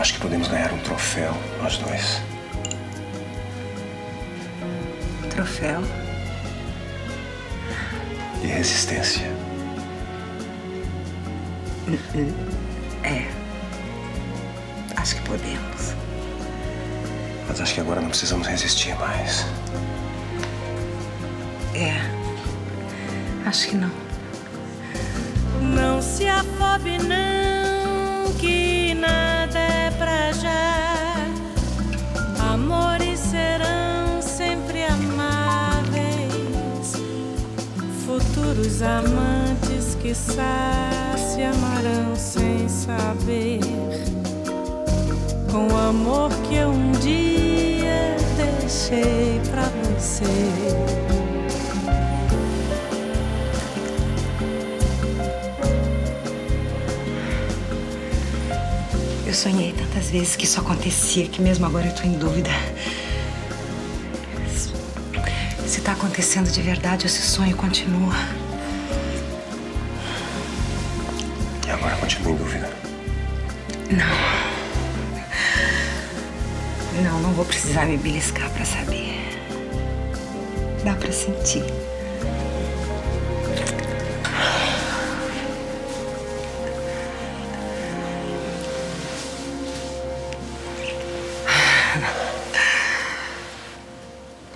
Acho que podemos ganhar um troféu, nós dois. Troféu? E resistência. É. Acho que podemos. Mas acho que agora não precisamos resistir mais. É. Acho que não. Não se afobe, não, que nada é pra já. Amores serão sempre amáveis. Futuros amantes que se amarão sem saber. Com o amor que eu um dia deixei pra você. Eu sonhei tantas vezes que isso acontecia, que mesmo agora eu tô em dúvida. Se tá acontecendo de verdade, esse sonho continua. E agora continua em dúvida? Não. Não vou precisar me beliscar pra saber. Dá pra sentir.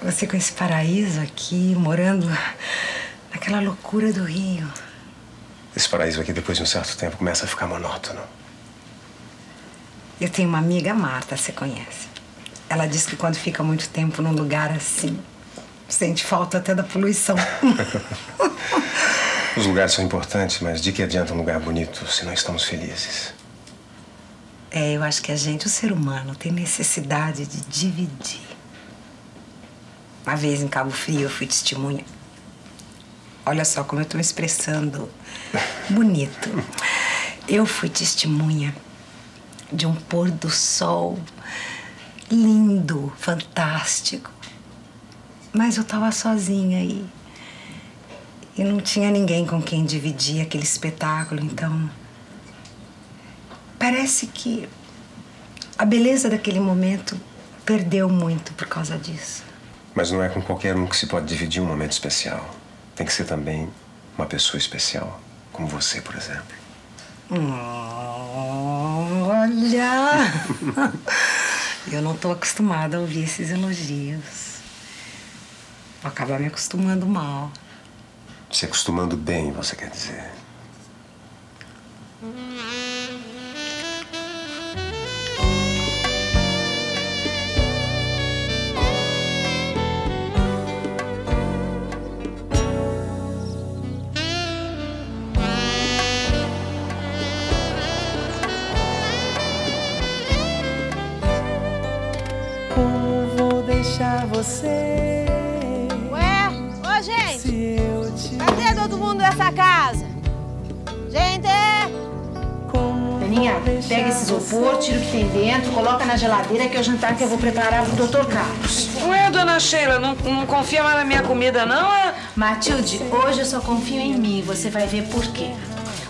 Você com esse paraíso aqui, morando naquela loucura do Rio. Esse paraíso aqui, depois de um certo tempo, começa a ficar monótono. Eu tenho uma amiga, a Marta, você conhece. Ela diz que quando fica muito tempo num lugar assim, sente falta até da poluição. Os lugares são importantes, mas de que adianta um lugar bonito se não estamos felizes? É, eu acho que a gente, o ser humano, tem necessidade de dividir. Uma vez em Cabo Frio eu fui testemunha. Olha só como eu tô me expressando. Bonito. Eu fui testemunha de um pôr do sol lindo, fantástico. Mas eu tava sozinha e não tinha ninguém com quem dividir aquele espetáculo, então... Parece que a beleza daquele momento perdeu muito por causa disso. Mas não é com qualquer um que se pode dividir um momento especial. Tem que ser também uma pessoa especial, como você, por exemplo. Olha! Eu não tô acostumada a ouvir esses elogios. Vou acabar me acostumando mal. Se acostumando bem, você quer dizer? Você. Ué? Ô, gente! Cadê todo mundo dessa casa? Gente! Daninha, pega esse isopor, tira o que tem dentro, coloca na geladeira que é o jantar que eu vou preparar pro Dr. Carlos. Ué, dona Sheila, não confia mais na minha comida, não? Matilde, hoje eu só confio em mim, você vai ver por quê.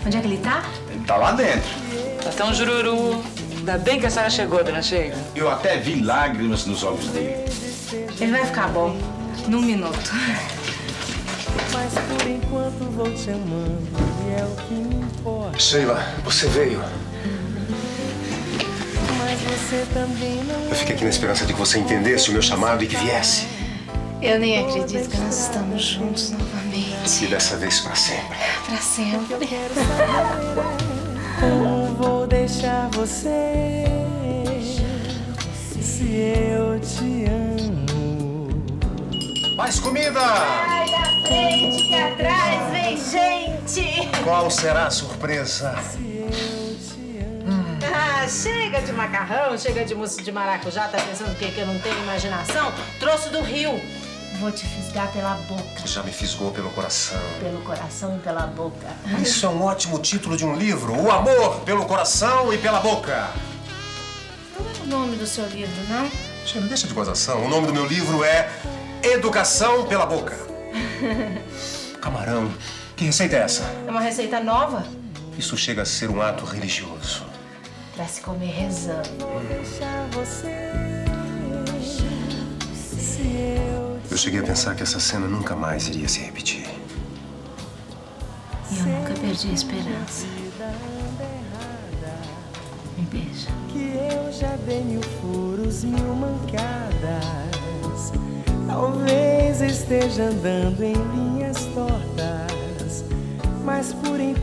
Onde é que ele tá? Ele tá lá dentro. Tá tão jururu. Ainda bem que a senhora chegou, dona Sheila. Eu até vi lágrimas nos olhos dele. Ele vai ficar bom, num minuto. Mas por enquanto vou te amando e é o que me importa. Sheila, você veio. Mas você também não... Eu fiquei aqui na esperança de que você entendesse o meu chamado e que viesse. Eu nem acredito que nós estamos juntos novamente. E dessa vez pra sempre. Pra sempre. Como vou deixar você se eu te amo? Mais comida! Sai da frente, que atrás vem gente! Qual será a surpresa? Ah, chega de macarrão, chega de mousse de maracujá, tá pensando o quê? Que eu não tenho imaginação? Trouxe do Rio. Vou te fisgar pela boca. Já me fisgou pelo coração. Pelo coração e pela boca. Isso é um ótimo título de um livro, O Amor pelo Coração e pela Boca. Não é o nome do seu livro, não? Já me deixa de gozação. O nome do meu livro é... Educação pela Boca. Camarão, que receita é essa? É uma receita nova. Isso chega a ser um ato religioso. pra se comer rezando. Eu cheguei a pensar que essa cena nunca mais iria se repetir. E eu nunca perdi a esperança. Me beija. Que eu já dei mil furos, mil mancadas. Talvez esteja andando em linhas tortas, mas por enquanto...